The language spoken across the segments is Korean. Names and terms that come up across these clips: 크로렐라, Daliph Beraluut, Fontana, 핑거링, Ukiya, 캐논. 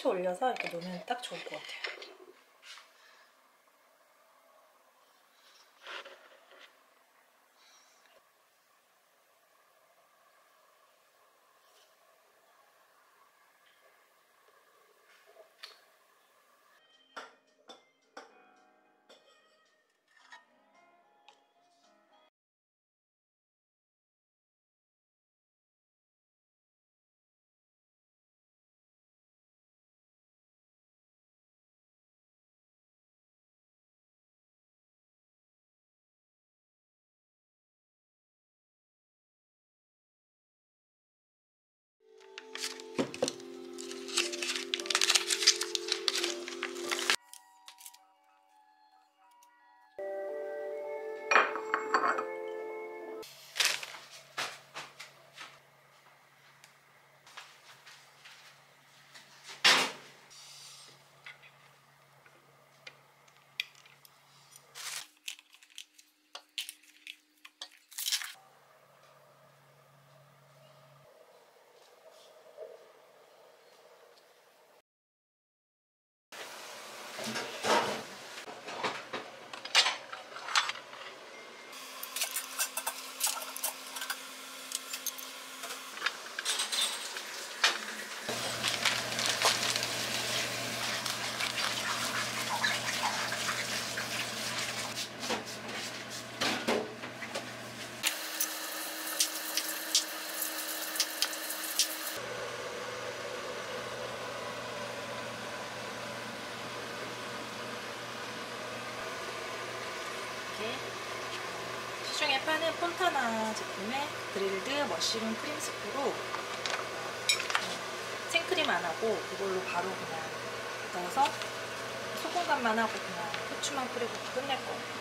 살짝 올려서 이렇게 놓으면 딱 좋을 것 같아요. 시중에 파는 폰타나 제품의 그릴드 머쉬룸 크림 스프로 생크림 안 하고 이걸로 바로 그냥 넣어서 소금 간만 하고 그냥 후추만 뿌리고 끝낼 거예요.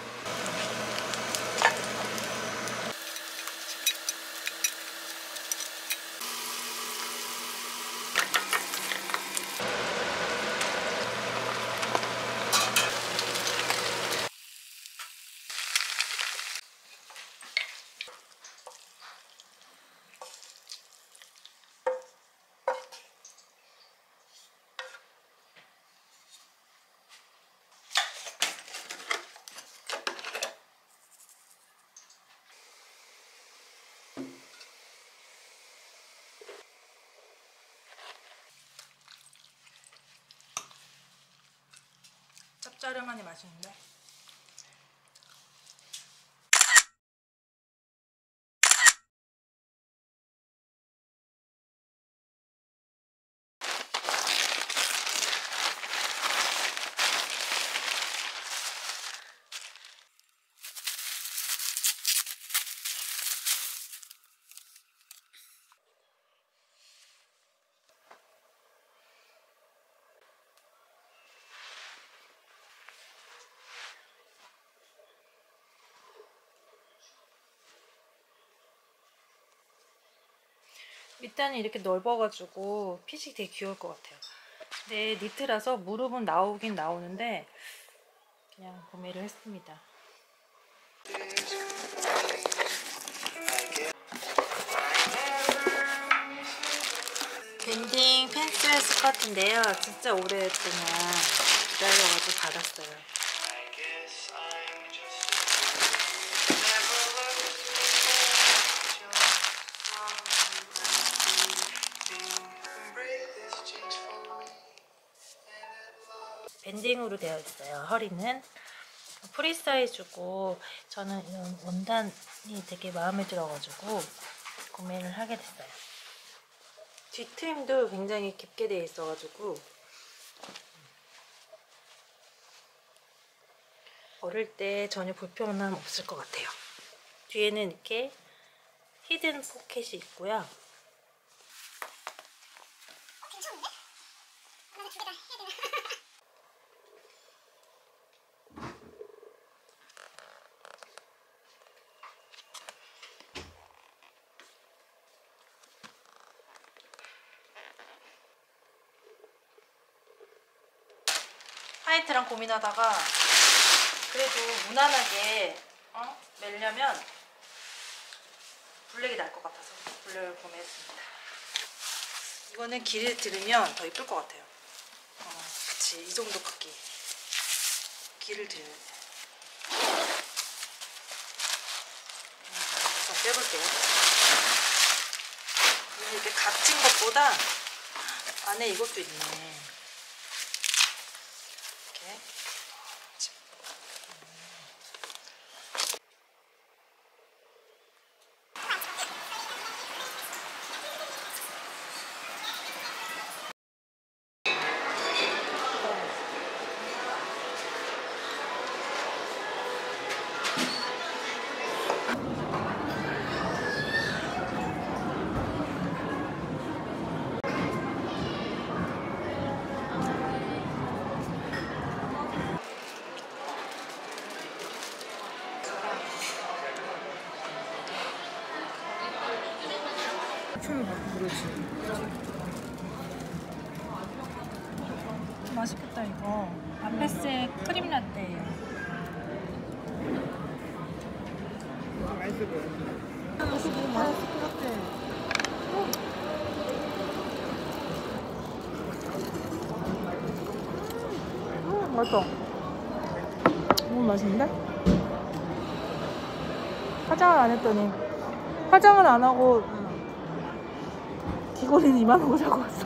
짭짤하니 맛있는데? 밑단이 이렇게 넓어가지고 핏이 되게 귀여울 것 같아요. 근데 니트라서 무릎은 나오긴 나오는데 그냥 구매를 했습니다. 밴딩 팬츠 스커트인데요. 진짜 오랫동안 기다려가지고 받았어요. 밴딩으로 되어 있어요. 허리는 프리 사이즈고 저는 이런 원단이 되게 마음에 들어가지고 구매를 하게 됐어요. 뒤트임도 굉장히 깊게 되어 있어가지고 걸을 때 전혀 불편함 없을 것 같아요. 뒤에는 이렇게 히든 포켓이 있고요. 화이트랑 고민하다가 그래도 무난하게 매려면 블랙이 날 것 같아서 블랙을 구매했습니다. 이거는 길을 들으면 더 이쁠 것 같아요. 같이 이 정도 크기 귀를 들면 우선 빼볼게요. 이게 각진 것보다 안에 이것도 있네. 이렇게 맛있겠다 이거. 아페스 크림 라떼예요. 맛있어 보여. 맛있어 보여. 맛있을 것 같아. 맛있어. 너무 맛있는데? 화장을 안 했더니 화장을 안 하고 귀걸이는 2만 원 사고 왔어.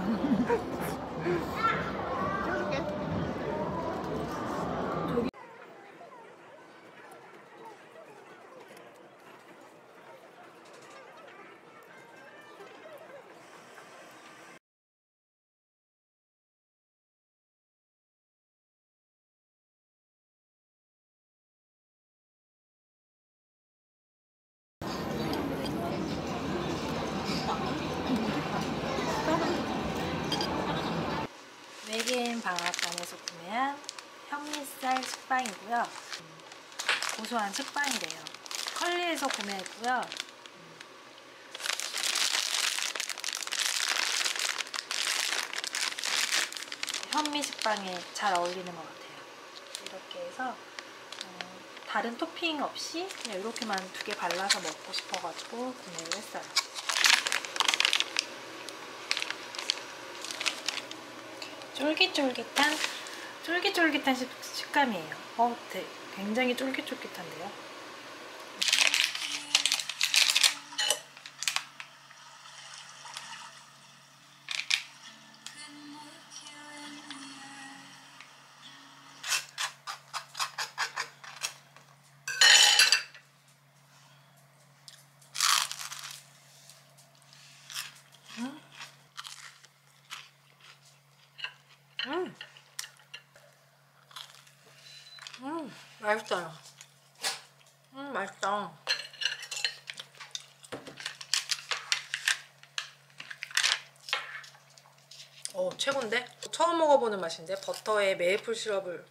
외계인 방앗간에서 구매한 현미쌀 식빵이고요. 고소한 식빵이래요. 컬리에서 구매했고요. 현미 식빵에 잘 어울리는 것 같아요. 이렇게 해서 다른 토핑 없이 그냥 이렇게만 2개 발라서 먹고 싶어가지고 구매를 했어요. 쫄깃쫄깃한 식감이에요. 되게 굉장히 쫄깃쫄깃한데요. 맛있어요. 맛있다. 최고인데? 처음 먹어보는 맛인데? 버터에 메이플 시럽을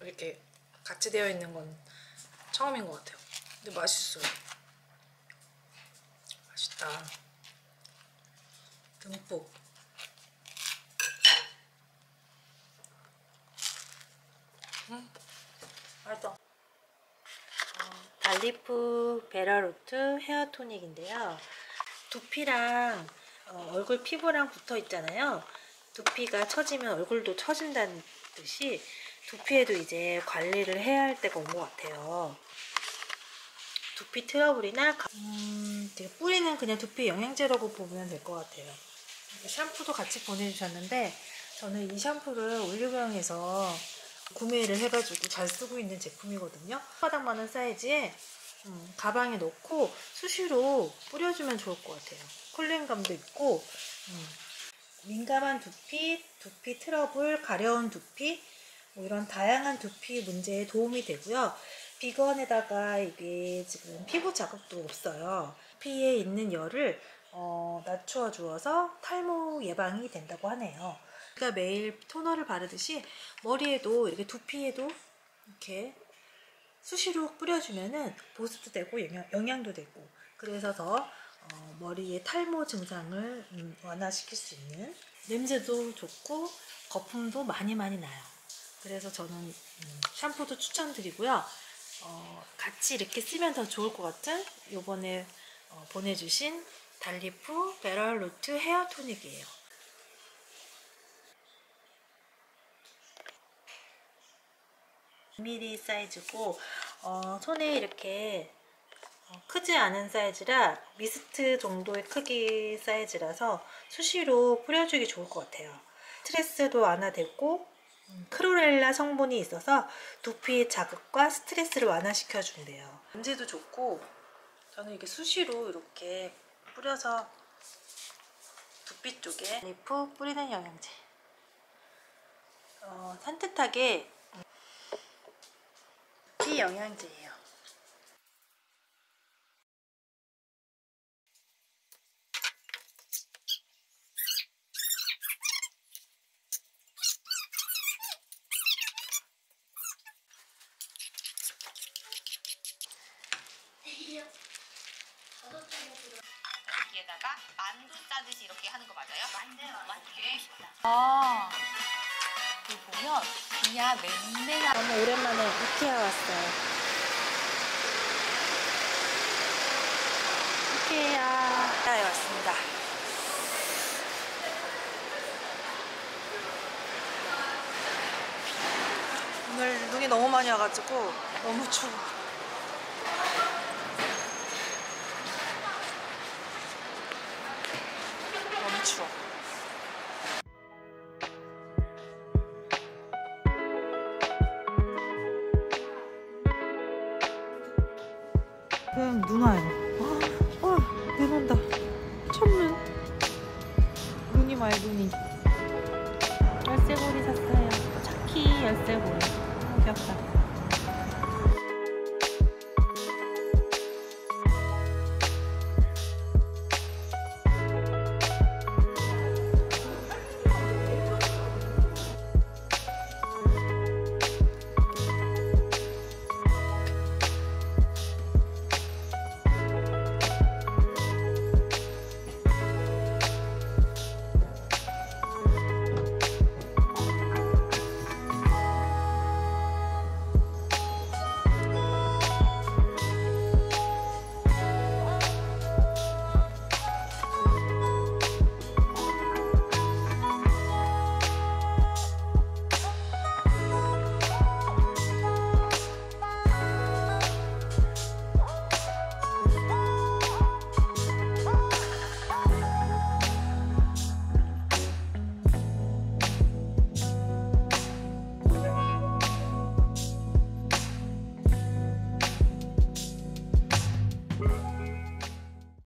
이렇게 같이 되어 있는 건 처음인 것 같아요. 근데 맛있어요. 맛있다. 듬뿍. 맞아. 달리프 베라루트 헤어토닉인데요. 두피랑 얼굴 피부랑 붙어 있잖아요. 두피가 처지면 얼굴도 처진다는 듯이 두피에도 이제 관리를 해야 할 때가 온 것 같아요. 두피 트러블이나 뿌리는 그냥 두피 영양제라고 보면 될 것 같아요. 샴푸도 같이 보내주셨는데 저는 이 샴푸를 올리브영에서 구매를 해가지고 잘 쓰고 있는 제품이거든요. 손바닥만한 사이즈에 가방에 넣고 수시로 뿌려주면 좋을 것 같아요. 쿨링감도 있고 민감한 두피, 두피 트러블, 가려운 두피 뭐 이런 다양한 두피 문제에 도움이 되고요. 비건에다가 이게 지금 피부 자극도 없어요. 두피에 있는 열을 낮추어 주어서 탈모 예방이 된다고 하네요. 우리가 매일 토너를 바르듯이 머리에도 이렇게 두피에도 이렇게 수시로 뿌려주면은 보습도 되고 영양도 되고 그래서 더 머리의 탈모 증상을 완화시킬 수 있는 냄새도 좋고 거품도 많이 나요. 그래서 저는 샴푸도 추천드리고요. 같이 이렇게 쓰면 더 좋을 것 같은 요번에 보내주신 달리프 베라루트 헤어 토닉이에요. 2mm 사이즈고 손에 이렇게 크지 않은 사이즈라 미스트 정도의 크기 사이즈라서 수시로 뿌려주기 좋을 것 같아요. 스트레스도 완화되고 크로렐라 성분이 있어서 두피의 자극과 스트레스를 완화시켜 준대요. 냄새도 좋고 저는 이게 수시로 이렇게 뿌려서 두피 쪽에 리프 뿌리는 영양제 산뜻하게 두피 영양제예요. 여기에다가 만두 싸듯이 이렇게 하는 거 맞아요? 만두. 아, 여기 보면 비야 맨날 너무 오랜만에 우키야 왔어요. 우키야에 왔습니다. 오늘 눈이 너무 많이 와가지고 너무 추워. 추워. 지금 눈 와요. 와, 눈 온다. 첫눈. 눈이 와요, 눈이. 열쇠고리 샀어요. 차키 열쇠고리. 귀엽다.